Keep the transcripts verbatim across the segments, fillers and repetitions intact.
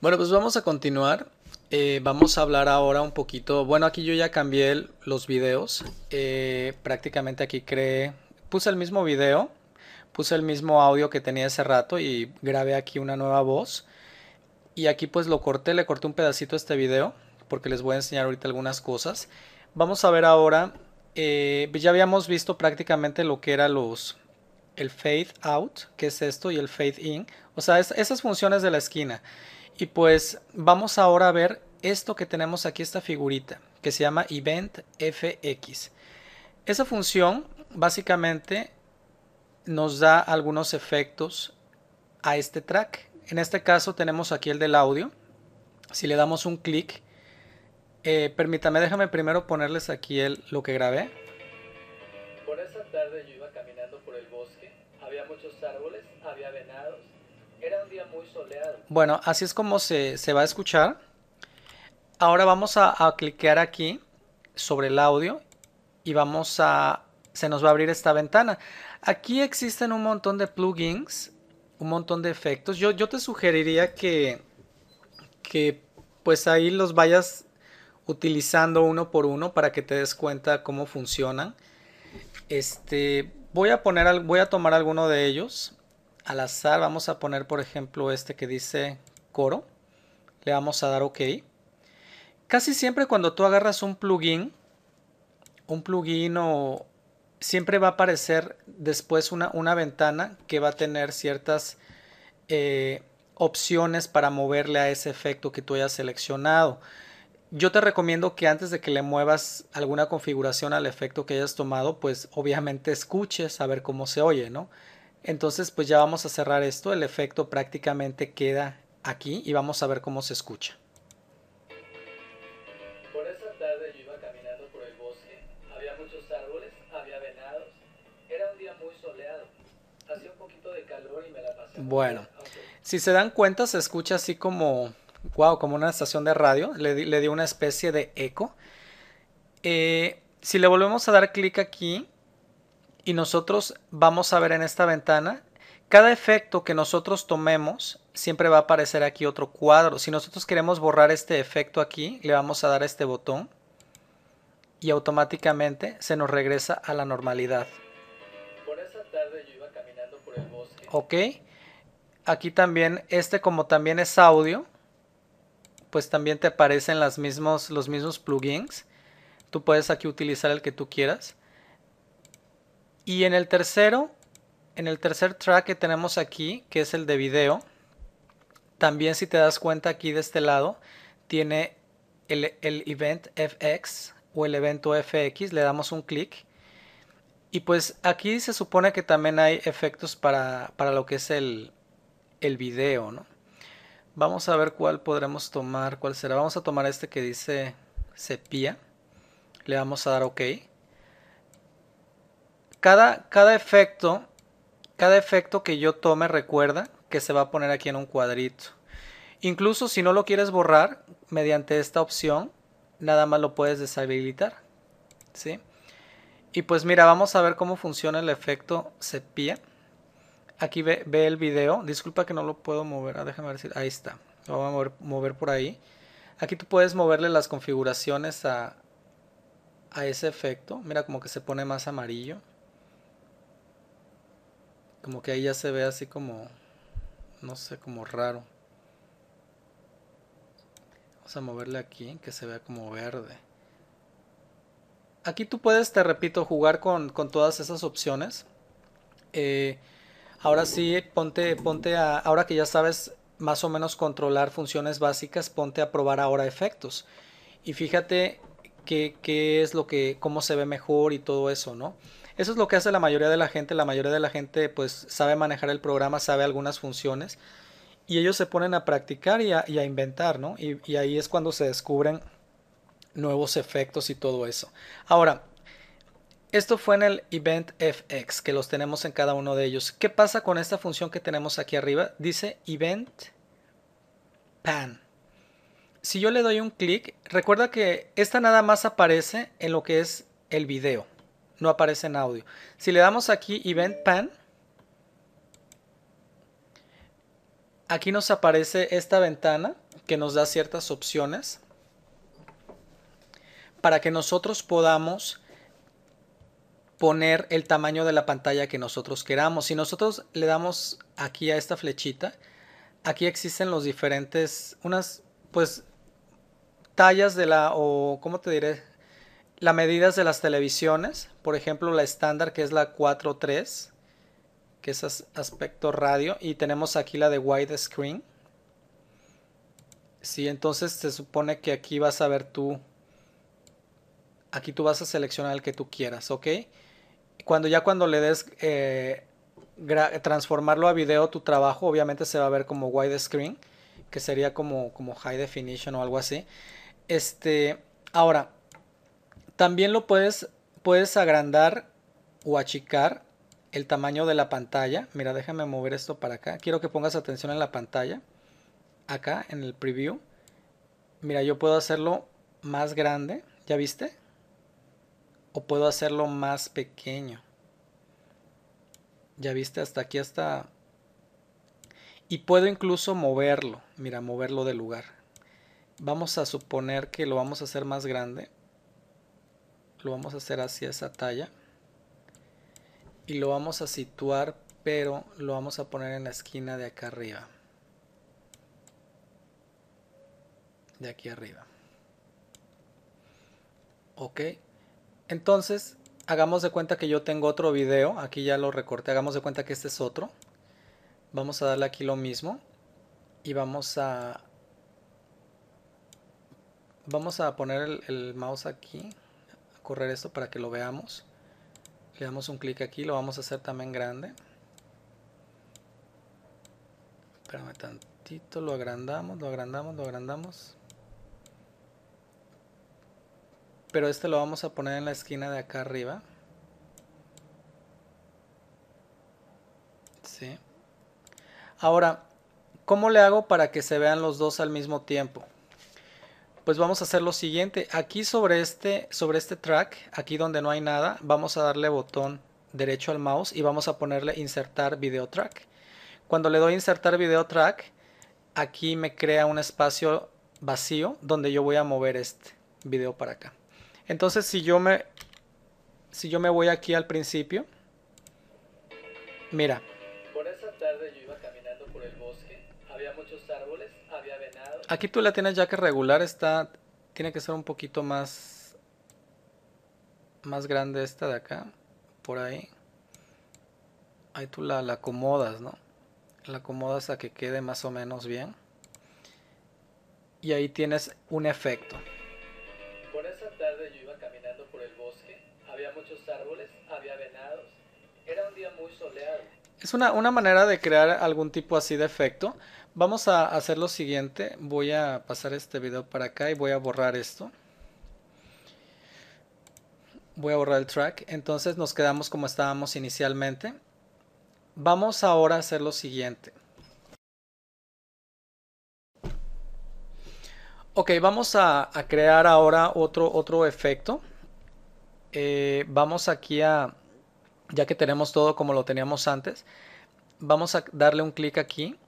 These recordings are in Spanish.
Bueno, pues vamos a continuar. Eh, vamos a hablar ahora un poquito. Bueno, aquí yo ya cambié el, los videos. Eh, prácticamente aquí creé, puse el mismo video, puse el mismo audio que tenía hace rato y grabé aquí una nueva voz. Y aquí pues lo corté, le corté un pedacito a este video porque les voy a enseñar ahorita algunas cosas. Vamos a ver ahora, eh, ya habíamos visto prácticamente lo que era los, el fade out, que es esto, y el fade in. O sea, es, esas funciones de la esquina. Y pues vamos ahora a ver esto que tenemos aquí, esta figurita, que se llama Event F X. Esa función básicamente nos da algunos efectos a este track. En este caso tenemos aquí el del audio. Si le damos un clic, eh, permítame, déjame primero ponerles aquí el, lo que grabé. Por esa tarde yo iba caminando por el bosque, había muchos árboles, había venados. Era un día muy soleado. Bueno, así es como se, se va a escuchar. Ahora vamos a, a cliquear aquí sobre el audio y vamos a, se nos va a abrir esta ventana. Aquí existen un montón de plugins, un montón de efectos. Yo, yo te sugeriría que, que pues ahí los vayas utilizando uno por uno para que te des cuenta cómo funcionan. Este, voy a poner, voy a tomar alguno de ellos. Al azar vamos a poner por ejemplo este que dice coro, le vamos a dar OK. Casi siempre cuando tú agarras un plugin, un plugin o siempre va a aparecer después una, una ventana que va a tener ciertas eh, opciones para moverle a ese efecto que tú hayas seleccionado. Yo te recomiendo que antes de que le muevas alguna configuración al efecto que hayas tomado, pues obviamente escuches a ver cómo se oye, ¿no? Entonces pues ya vamos a cerrar esto, el efecto prácticamente queda aquí y vamos a ver cómo se escucha. Por esa tarde yo iba caminando por el bosque, había muchos árboles, había venados, era un día muy soleado, hacía un poquito de calor y me la pasé. Bueno, okay. Si se dan cuenta se escucha así como, wow, como una estación de radio, le, le dio una especie de eco. Eh, si le volvemos a dar clic aquí, y nosotros vamos a ver en esta ventana, cada efecto que nosotros tomemos, siempre va a aparecer aquí otro cuadro. Si nosotros queremos borrar este efecto aquí, le vamos a dar este botón y automáticamente se nos regresa a la normalidad. Por esa tarde yo iba caminando por el bosque. Ok, aquí también, este como también es audio, pues también te aparecen las mismos, los mismos plugins. Tú puedes aquí utilizar el que tú quieras. Y en el tercero, en el tercer track que tenemos aquí, que es el de video, también si te das cuenta aquí de este lado, tiene el, el Event F X o el evento F X, le damos un clic. Y pues aquí se supone que también hay efectos para, para lo que es el, el video, ¿no? Vamos a ver cuál podremos tomar, cuál será. Vamos a tomar este que dice sepia, le vamos a dar OK. Cada, cada efecto, cada efecto que yo tome, recuerda que se va a poner aquí en un cuadrito. Incluso si no lo quieres borrar, mediante esta opción, nada más lo puedes deshabilitar, ¿sí? Y pues mira, vamos a ver cómo funciona el efecto sepia. Aquí ve, ve el video. Disculpa que no lo puedo mover. Ah, déjame ver si... Ahí está. Lo voy a mover, mover por ahí. Aquí tú puedes moverle las configuraciones a, a ese efecto. Mira, como que se pone más amarillo. Como que ahí ya se ve así como, no sé, como raro. Vamos a moverle aquí, que se vea como verde. Aquí tú puedes, te repito, jugar con, con todas esas opciones. Eh, ahora sí, ponte, ponte a, ahora que ya sabes más o menos controlar funciones básicas, ponte a probar ahora efectos. Y fíjate qué, qué es lo que, cómo se ve mejor y todo eso, ¿no? Eso es lo que hace la mayoría de la gente. La mayoría de la gente pues sabe manejar el programa, sabe algunas funciones y ellos se ponen a practicar y a, y a inventar, ¿no? Y, y ahí es cuando se descubren nuevos efectos y todo eso. Ahora, esto fue en el Event F X, que los tenemos en cada uno de ellos. ¿Qué pasa con esta función que tenemos aquí arriba? Dice Event Pan. Si yo le doy un clic, recuerda que esta nada más aparece en lo que es el video. No aparece en audio. Si le damos aquí Event Pan, aquí nos aparece esta ventana que nos da ciertas opciones para que nosotros podamos poner el tamaño de la pantalla que nosotros queramos. Si nosotros le damos aquí a esta flechita, aquí existen los diferentes, unas pues tallas de la, o cómo te diré, las medidas de las televisiones. Por ejemplo, la estándar, que es la cuatro punto tres, que es aspecto radio, y tenemos aquí la de widescreen. Sí, entonces se supone que aquí vas a ver tú, aquí tú vas a seleccionar el que tú quieras, ¿ok? Cuando ya cuando le des eh, transformarlo a video, tu trabajo obviamente se va a ver como widescreen, que sería como, como high definition o algo así. Este, ahora, también lo puedes, puedes agrandar o achicar el tamaño de la pantalla. Mira, déjame mover esto para acá. Quiero que pongas atención en la pantalla. Acá en el preview, mira, yo puedo hacerlo más grande, ¿ya viste? O puedo hacerlo más pequeño, ¿ya viste? Hasta aquí, hasta... Y puedo incluso moverlo, mira, moverlo de lugar. Vamos a suponer que lo vamos a hacer más grande. Lo vamos a hacer hacia esa talla. Y lo vamos a situar, pero lo vamos a poner en la esquina de acá arriba. De aquí arriba. Ok. Entonces, hagamos de cuenta que yo tengo otro video. Aquí ya lo recorté. Hagamos de cuenta que este es otro. Vamos a darle aquí lo mismo y vamos a vamos a poner el, el mouse aquí, a correr esto para que lo veamos. Le damos un clic aquí, lo vamos a hacer también grande. Espérame tantito, lo agrandamos, lo agrandamos, lo agrandamos. Pero este lo vamos a poner en la esquina de acá arriba. Sí. Ahora, ¿cómo le hago para que se vean los dos al mismo tiempo? Pues vamos a hacer lo siguiente. Aquí sobre este, sobre este track, aquí donde no hay nada, vamos a darle botón derecho al mouse y vamos a ponerle insertar video track. Cuando le doy insertar video track, aquí me crea un espacio vacío donde yo voy a mover este video para acá. Entonces, si yo me, si yo me voy aquí al principio, mira. Aquí tú la tienes ya que regular, está, tiene que ser un poquito más, más grande esta de acá, por ahí. Ahí tú la, la acomodas, ¿no? La acomodas a que quede más o menos bien. Y ahí tienes un efecto. Por esa tarde yo iba caminando por el bosque, había muchos árboles, había venados, era un día muy soleado. Es una, una manera de crear algún tipo así de efecto. Vamos a hacer lo siguiente. Voy a pasar este video para acá y voy a borrar esto. Voy a borrar el track. Entonces nos quedamos como estábamos inicialmente. Vamos ahora a hacer lo siguiente. Ok, vamos a, a crear ahora otro, otro efecto. Eh, vamos aquí a... Ya que tenemos todo como lo teníamos antes, vamos a darle un clic aquí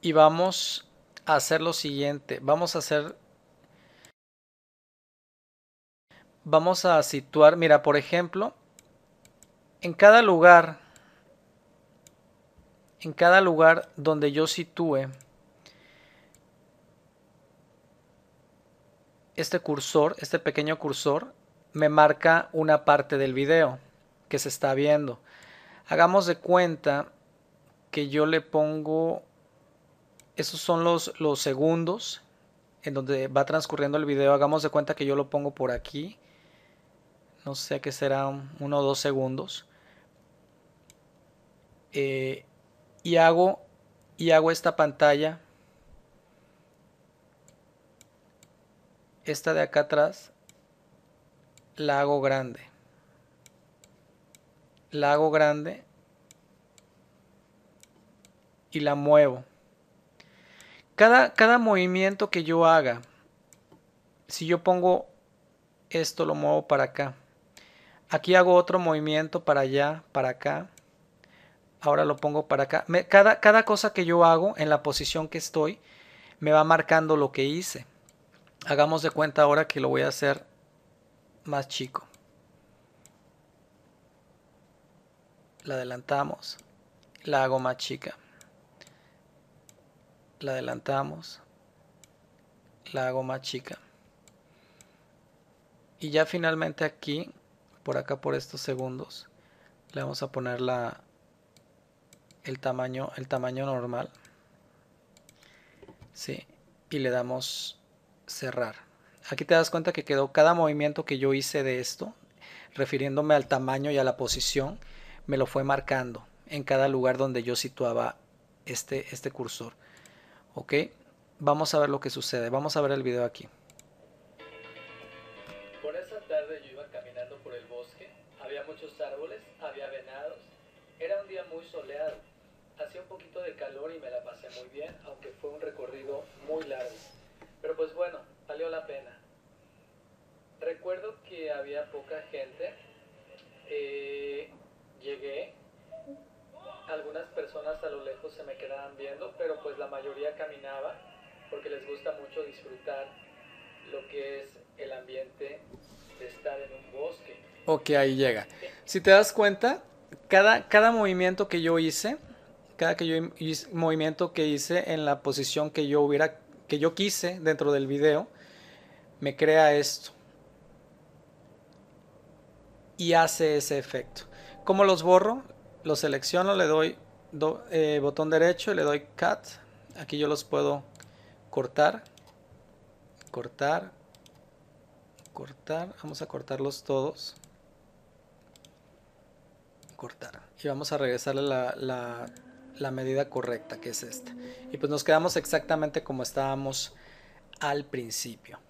y vamos a hacer lo siguiente. Vamos a hacer, vamos a situar, mira, por ejemplo, en cada lugar, en cada lugar donde yo sitúe este cursor, este pequeño cursor, me marca una parte del video que se está viendo. Hagamos de cuenta que yo le pongo, esos son los, los segundos en donde va transcurriendo el video. Hagamos de cuenta que yo lo pongo por aquí, no sé qué será, uno o dos segundos, eh, y hago y hago esta pantalla, esta de acá atrás, la hago grande, la hago grande y la muevo. Cada, cada movimiento que yo haga, si yo pongo esto, lo muevo para acá, aquí hago otro movimiento para allá, para acá, ahora lo pongo para acá. Me, cada, cada cosa que yo hago en la posición que estoy me va marcando lo que hice. Hagamos de cuenta ahora que lo voy a hacer más chico. La adelantamos, la hago más chica. La adelantamos, la hago más chica. Y ya finalmente aquí, por acá por estos segundos, le vamos a poner la, el, tamaño, el tamaño normal. Sí, y le damos cerrar. Aquí te das cuenta que quedó cada movimiento que yo hice de esto, refiriéndome al tamaño y a la posición, me lo fue marcando en cada lugar donde yo situaba este, este cursor. Ok, vamos a ver lo que sucede, vamos a ver el video aquí. Por esa tarde yo iba caminando por el bosque, había muchos árboles, había venados, era un día muy soleado, hacía un poquito de calor y me la pasé muy bien, aunque fue un recorrido muy largo, pero pues bueno, valió la pena. Recuerdo que había poca gente, eh, llegué, algunas personas a lo lejos se me quedaban viendo, pero pues la mayoría caminaba porque les gusta mucho disfrutar lo que es el ambiente de estar en un bosque. Ok, ahí llega. Si te das cuenta, cada, cada movimiento que yo hice, cada que yo hice, movimiento que hice en la posición que yo hubiera, que yo quise dentro del video, me crea esto y hace ese efecto. ¿Cómo los borro? Lo selecciono, le doy do, eh, botón derecho y le doy Cut. Aquí yo los puedo cortar, cortar, cortar. Vamos a cortarlos todos. Cortar. Y vamos a regresarle la, la, la medida correcta, que es esta. Y pues nos quedamos exactamente como estábamos al principio.